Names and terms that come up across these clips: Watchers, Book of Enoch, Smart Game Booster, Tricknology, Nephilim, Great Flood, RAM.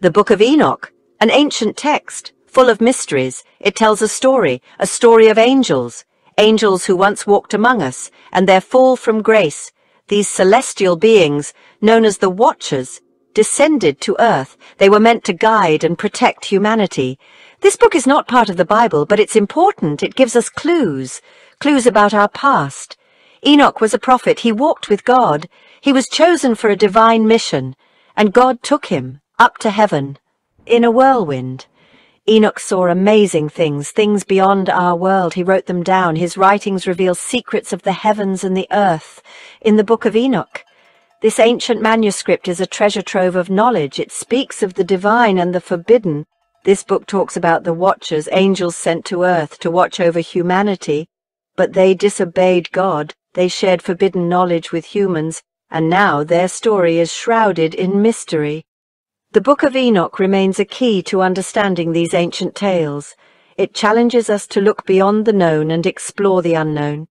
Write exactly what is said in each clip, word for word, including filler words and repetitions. The Book of Enoch, an ancient text full of mysteries, it tells a story, a story of angels, angels who once walked among us, and their fall from grace. These celestial beings, known as the Watchers, descended to earth. They were meant to guide and protect humanity. This book is not part of the Bible, but it's important. It gives us clues, clues about our past. Enoch was a prophet. He walked with God. He was chosen for a divine mission, and God took him up to heaven in a whirlwind. Enoch saw amazing things, things beyond our world. He wrote them down. His writings reveal secrets of the heavens and the earth in the Book of Enoch. This ancient manuscript is a treasure trove of knowledge. It speaks of the divine and the forbidden. This book talks about the Watchers, angels sent to earth to watch over humanity, but they disobeyed God. They shared forbidden knowledge with humans, and now their story is shrouded in mystery. The Book of Enoch remains a key to understanding these ancient tales. It challenges us to look beyond the known and explore the unknown.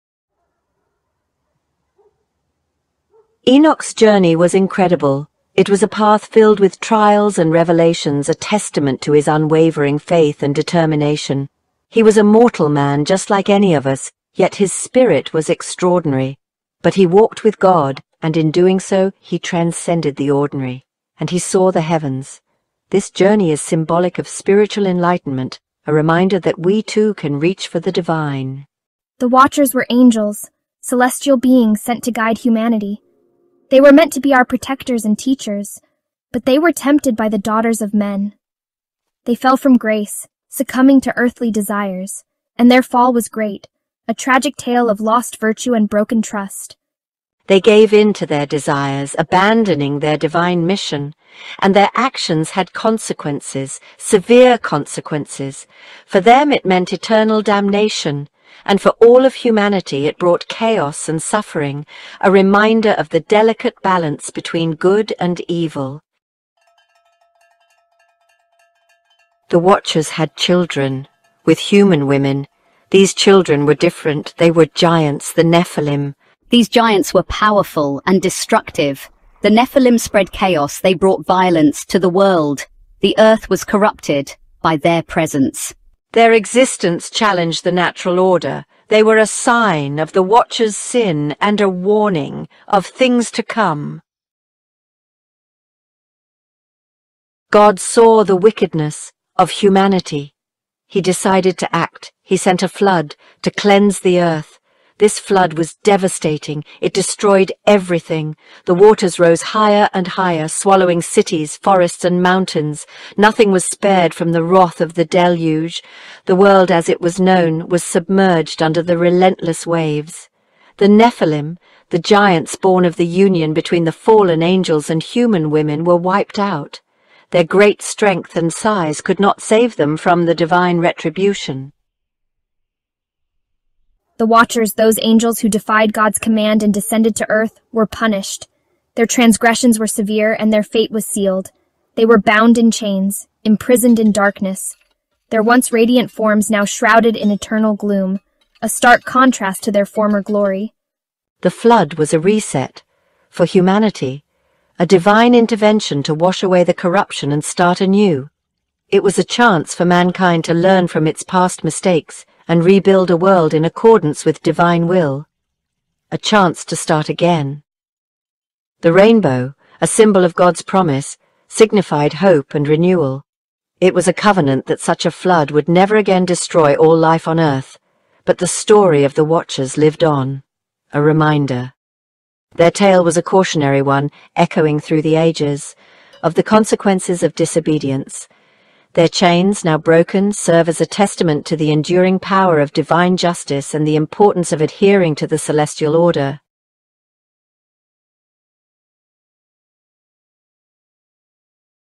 Enoch's journey was incredible. It was a path filled with trials and revelations, a testament to his unwavering faith and determination. He was a mortal man just like any of us, yet his spirit was extraordinary. But he walked with God, and in doing so, he transcended the ordinary. And he saw the heavens. This journey is symbolic of spiritual enlightenment, a reminder that we too can reach for the divine. The Watchers were angels, celestial beings sent to guide humanity. They were meant to be our protectors and teachers, but they were tempted by the daughters of men. They fell from grace, succumbing to earthly desires, and their fall was great, a tragic tale of lost virtue and broken trust. They gave in to their desires, abandoning their divine mission, and their actions had consequences, severe consequences. For them it meant eternal damnation, and for all of humanity it brought chaos and suffering, a reminder of the delicate balance between good and evil. The Watchers had children, with human women. These children were different. They were giants, the Nephilim. These giants were powerful and destructive. The Nephilim spread chaos. They brought violence to the world. The earth was corrupted by their presence. Their existence challenged the natural order. They were a sign of the Watcher's sin and a warning of things to come. God saw the wickedness of humanity. He decided to act. He sent a flood to cleanse the earth. This flood was devastating. It destroyed everything. The waters rose higher and higher, swallowing cities, forests, and mountains. Nothing was spared from the wrath of the deluge. The world as it was known was submerged under the relentless waves. The Nephilim, the giants born of the union between the fallen angels and human women, were wiped out. Their great strength and size could not save them from the divine retribution. The Watchers, those angels who defied God's command and descended to earth, were punished. Their transgressions were severe, and their fate was sealed. They were bound in chains, imprisoned in darkness, their once radiant forms now shrouded in eternal gloom, a stark contrast to their former glory. The flood was a reset for humanity, a divine intervention to wash away the corruption and start anew. It was a chance for mankind to learn from its past mistakes and rebuild a world in accordance with divine will. A chance to start again. The rainbow, a symbol of God's promise, signified hope and renewal. It was a covenant that such a flood would never again destroy all life on earth, but the story of the Watchers lived on, a reminder. Their tale was a cautionary one, echoing through the ages, of the consequences of disobedience. Their chains, now broken, serve as a testament to the enduring power of divine justice and the importance of adhering to the celestial order.